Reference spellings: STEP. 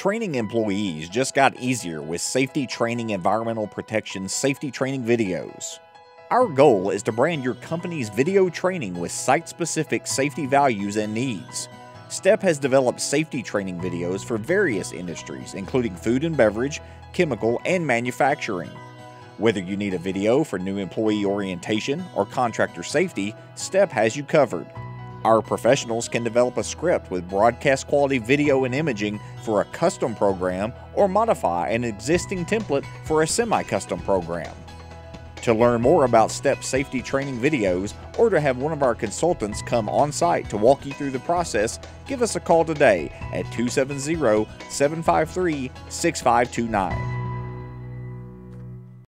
Training employees just got easier with safety training, environmental protection, safety training videos. Our goal is to brand your company's video training with site-specific safety values and needs. STEP has developed safety training videos for various industries, including food and beverage, chemical, and manufacturing. Whether you need a video for new employee orientation or contractor safety, STEP has you covered. Our professionals can develop a script with broadcast quality video and imaging for a custom program or modify an existing template for a semi-custom program. To learn more about STEP safety training videos or to have one of our consultants come on site to walk you through the process, give us a call today at 270-753-6529.